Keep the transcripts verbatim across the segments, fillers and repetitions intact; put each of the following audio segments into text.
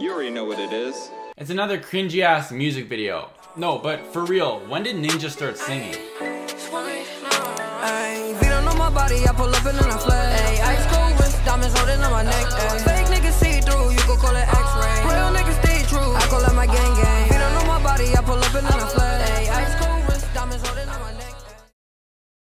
You already know what it is. It's another cringy ass music video. No, but for real, when did Ninja start singing?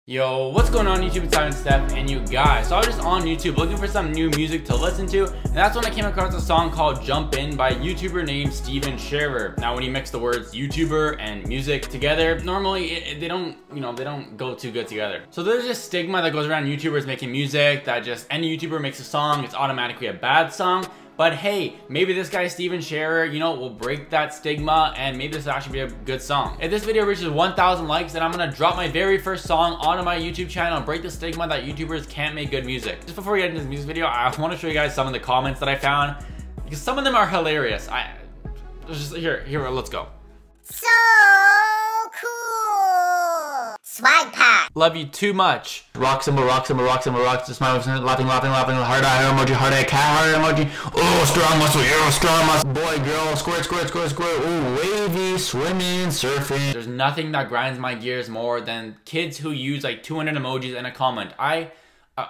Yo, what's going on YouTube? It's Simon Steph and you guys. So I was just on YouTube looking for some new music to listen to, and that's when I came across a song called Jump In by a YouTuber named Stephen Sharer. Now when you mix the words YouTuber and music together, normally it, they don't, you know, they don't go too good together. So there's this stigma that goes around YouTubers making music, that just any YouTuber makes a song, it's automatically a bad song. But hey, maybe this guy Stephen Sharer, you know, will break that stigma, and maybe this will actually be a good song. If this video reaches one thousand likes, then I'm gonna drop my very first song onto my YouTube channel and break the stigma that YouTubers can't make good music. Just before we get into this music video, I wanna show you guys some of the comments that I found, because some of them are hilarious. I, just, here, here, let's go. So cool. Swag pack. Love you too much. Rock symbol, rock symbol, rock symbol, rock symbol, laughing, laughing, laughing, heart eye, heart emoji, heart eye, cat, heart emoji. Oh, strong muscle, yo, strong muscle. Boy, girl, squirt, squirt, squirt, squirt. Ooh, wavy, swimming, surfing. There's nothing that grinds my gears more than kids who use like two hundred emojis in a comment. I, uh,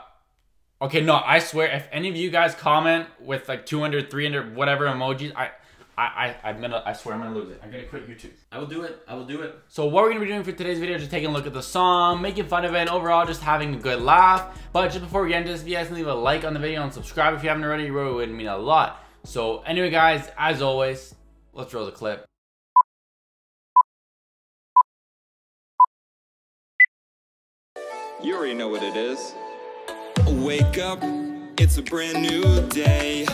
okay, no, I swear, if any of you guys comment with like two hundred, three hundred, whatever emojis, I... I, I, I'm gonna, I swear I'm gonna lose it. I'm gonna quit YouTube. I will do it, I will do it. So what we're gonna be doing for today's video is just taking a look at the song, making fun of it, and overall just having a good laugh. But just before we get into this, if you guys can leave a like on the video and subscribe if you haven't already, it really would mean a lot. So anyway guys, as always, let's roll the clip. You already know what it is. Wake up, it's a brand new day.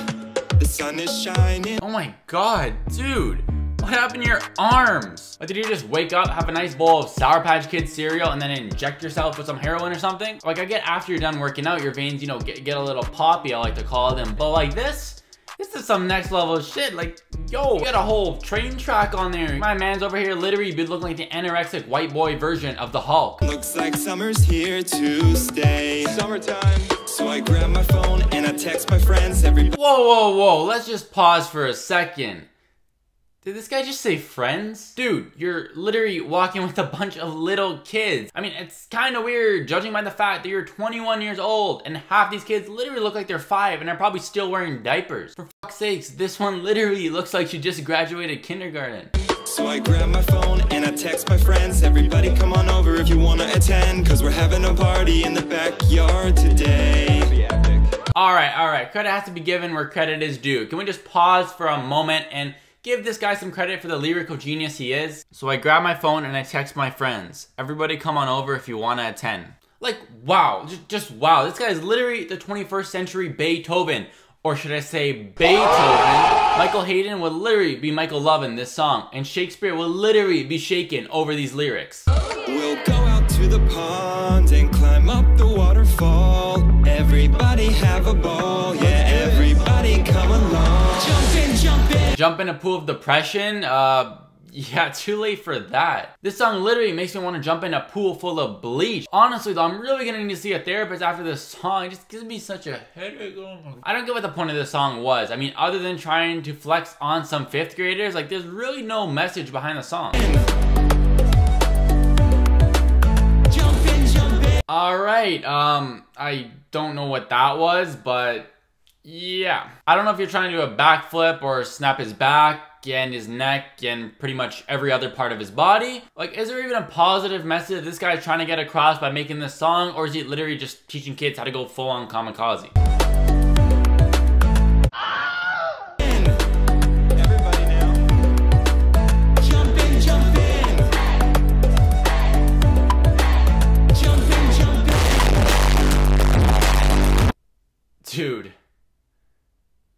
The sun is shining. Oh my god, dude. What happened to your arms? Like, did you just wake up, have a nice bowl of Sour Patch Kids cereal, and then inject yourself with some heroin or something? Like, I get after you're done working out, your veins, you know, get, get a little poppy, I like to call them. But like this, this is some next level shit. Like, yo, you got a whole train track on there. My man's over here literally be looking like the anorexic white boy version of the Hulk. Looks like summer's here to stay. Summertime. So I grab my phone and I text my friends every- Whoa, whoa, whoa, let's just pause for a second. Did this guy just say friends? Dude, you're literally walking with a bunch of little kids. I mean, it's kind of weird judging by the fact that you're twenty-one years old and half these kids literally look like they're five and are probably still wearing diapers. For fuck's sakes, this one literally looks like she just graduated kindergarten. So I grab my phone and I text my friends. Everybody come on over if you want to attend, cause we're having a party in the backyard today. Alright, alright, credit has to be given where credit is due. Can we just pause for a moment and give this guy some credit for the lyrical genius he is? So I grab my phone and I text my friends. Everybody come on over if you want to attend. Like, wow, just, just wow. This guy is literally the twenty-first century Beethoven. Or should I say Beethoven? Michael Hayden would literally be Michael loving this song, and Shakespeare will literally be shaken over these lyrics. We'll go out to the pond and climb up the waterfall. Everybody have a ball, yeah, everybody come along. Jump in, jump in. Jump in a pool of depression? Uh, yeah, too late for that. This song literally makes me want to jump in a pool full of bleach. Honestly though, I'm really gonna need to see a therapist after this song. It just gives me such a headache. I don't get what the point of this song was. I mean, other than trying to flex on some fifth graders, like there's really no message behind the song. Jump in, jump in. All right, um, I don't know what that was, but yeah. I don't know if you're trying to do a backflip or snap his back and his neck and pretty much every other part of his body. Like, is there even a positive message this guy's trying to get across by making this song, or is he literally just teaching kids how to go full on kamikaze? Everybody now. Jump in, jump in. Jump in, jump in. Dude,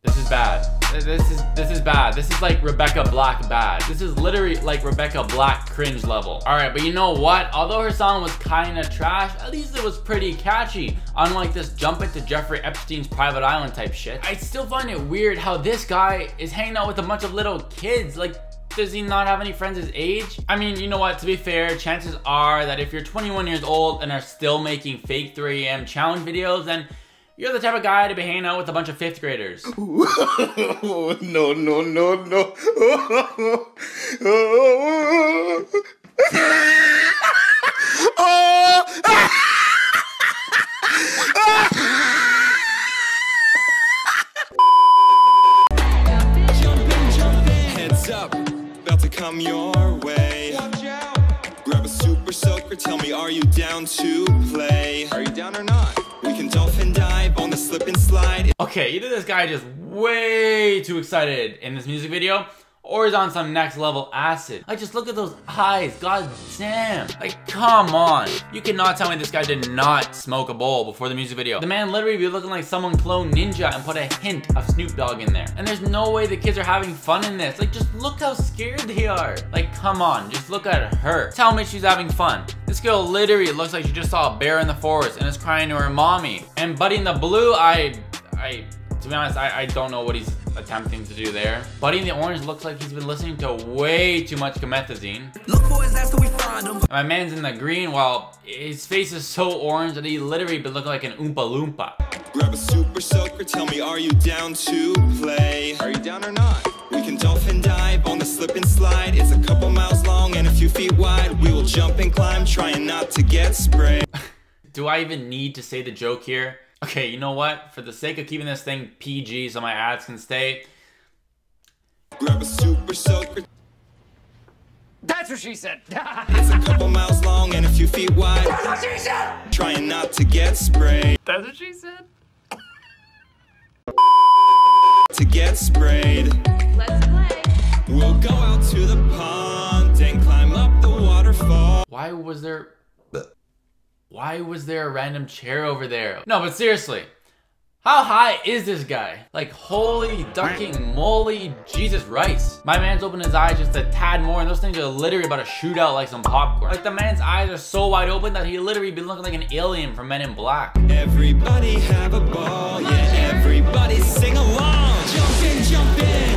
this is bad. This is this is bad. This is like Rebecca Black bad. This is literally like Rebecca Black cringe level. All right, but you know what? Although her song was kind of trash, at least it was pretty catchy. Unlike this jump into Jeffrey Epstein's private island type shit. I still find it weird how this guy is hanging out with a bunch of little kids. Like, does he not have any friends his age? I mean, you know what? To be fair, chances are that if you're twenty-one years old and are still making fake three A M challenge videos, then You're the type of guy to be hanging out with a bunch of fifth graders. no, no, no, no. Heads up, about to come your way. Grab a super soaker, tell me, are you down to play? Are you down or not? We can dolphin dive on the slip and slide. Okay, either this guy just way too excited in this music video, or he's on some next level acid. Like, just look at those eyes, god damn. Like, come on. You cannot tell me this guy did not smoke a bowl before the music video. The man literally be looking like someone cloned Ninja and put a hint of Snoop Dogg in there. And there's no way the kids are having fun in this. Like, just look how scared they are. Like, come on, just look at her. Tell me she's having fun. This girl literally looks like she just saw a bear in the forest and is crying to her mommy. And Buddy in the Blue, I, I, to be honest, I, I don't know what he's attempting to do there. Buddy in the Orange looks like he's been listening to way too much gomethazine. Look for his after we find him. My man's in the green, while his face is so orange that he literally been looking like an Oompa Loompa. Grab a super soaker, tell me, are you down to play? Are you down or not? We can dolphin dive on the slip and slide. It's a couple miles long and a few feet wide. We will jump and climb, trying not to get sprayed. Do I even need to say the joke here? Okay, you know what? For the sake of keeping this thing P G so my ads can stay. Grab a super soaker. That's what she said. It's a couple miles long and a few feet wide. That's what she said. Trying not to get sprayed. That's what she said. To get sprayed. Let's play. We'll go out to the pond and climb up the waterfall. Why was there... Why was there a random chair over there? No, but seriously, how high is this guy? Like, holy ducking moly, Jesus Rice. My man's opened his eyes just a tad more, and those things are literally about to shoot out like some popcorn. Like, the man's eyes are so wide open that he literally been looking like an alien from Men in Black. Everybody have a ball, yeah, everybody sing along. Jump in, jump in.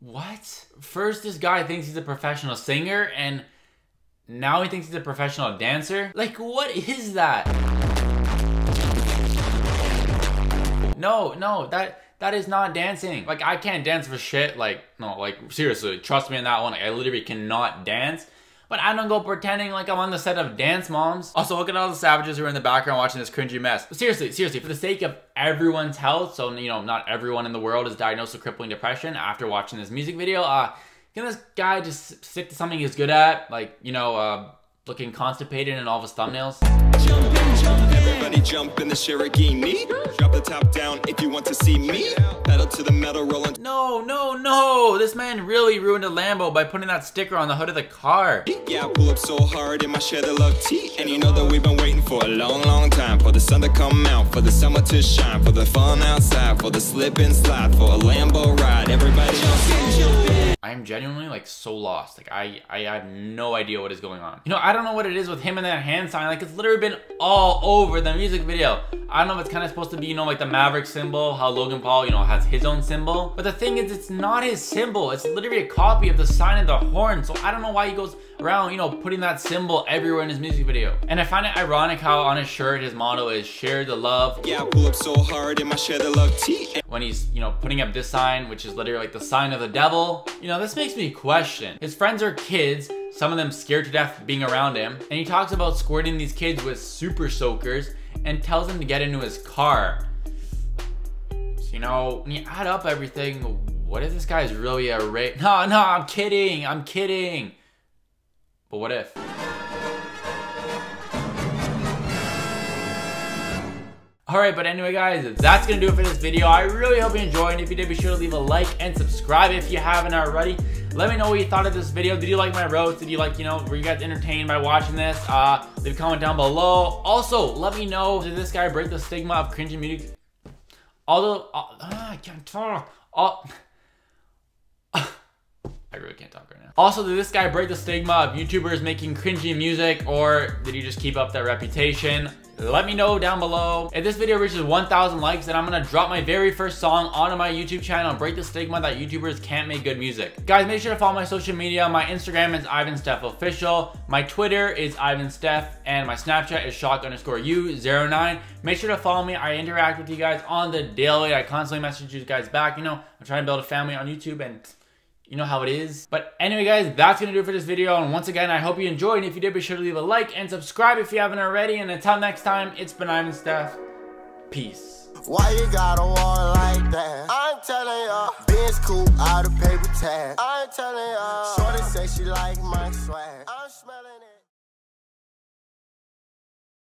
What? First, this guy thinks he's a professional singer, and now he thinks he's a professional dancer? Like, what is that? No, no, that that is not dancing. Like, I can't dance for shit. Like, no, like, seriously, trust me on that one. Like, I literally cannot dance. But I don't go pretending like I'm on the set of Dance Moms. Also, look at all the savages who are in the background watching this cringy mess. But seriously, seriously, for the sake of everyone's health, so, you know, not everyone in the world is diagnosed with crippling depression after watching this music video, uh, can this guy just stick to something he's good at? Like, you know, uh, looking constipated in all of his thumbnails. Jump in, jump in. Everybody jump in the Shiragini. Drop the top down if you want to see me. Pedal to the metal rolling. No, no, no. This man really ruined a Lambo by putting that sticker on the hood of the car. Yeah, I pull up so hard in my Cheddar Love tea. And you know that we've been waiting for a long, long time. For the sun to come out, for the summer to shine. For the fun outside, for the slip and slide. For a Lambo ride, everybody jump in, jump in. I'm genuinely, like, so lost. Like, I, I have no idea what is going on. You know, I don't know what it is with him and that hand sign. Like, it's literally been all over the music video. I don't know if it's kind of supposed to be, you know, like the Maverick symbol, how Logan Paul, you know, has his own symbol. But the thing is, it's not his symbol. It's literally a copy of the sign of the horn. So I don't know why he goes around, you know, putting that symbol everywhere in his music video. And I find it ironic how on his shirt, his motto is share the love. Yeah, I pull up so hard in my share the love tee. When he's, you know, putting up this sign, which is literally like the sign of the devil. You know, this makes me question. His friends are kids, some of them scared to death being around him, and he talks about squirting these kids with super soakers and tells them to get into his car. So, you know, when you add up everything, what if this guy is really a ra- No, no, I'm kidding, I'm kidding. But what if? Alright, but anyway guys, that's gonna do it for this video. I really hope you enjoyed, and if you did, be sure to leave a like and subscribe if you haven't already. Let me know what you thought of this video. Did you like my roast? Did you like, you know, were you guys entertained by watching this? Uh, leave a comment down below. Also, let me know, did this guy break the stigma of cringy music? Although, uh, I can't talk. Uh, I really can't talk right now. Also, did this guy break the stigma of YouTubers making cringy music, or did he just keep up that reputation? Let me know down below. If this video reaches one thousand likes, then I'm gonna drop my very first song onto my YouTube channel and break the stigma that YouTubers can't make good music. Guys, make sure to follow my social media. My Instagram is Ivan Steph Official. My Twitter is Ivan Steph, and my Snapchat is shock underscore you zero nine. Make sure to follow me. I interact with you guys on the daily. I constantly message you guys back. You know, I'm trying to build a family on YouTube, and you know how it is. But anyway, guys, that's gonna do it for this video. And once again, I hope you enjoyed. And if you did, be sure to leave a like and subscribe if you haven't already. And until next time, it's been Ivan Steph. Peace. Why you gotta wanna like that? I'm telling y'all. Ben's cool out of paper tag. I'm telling y'all. Shorty say she like my swag.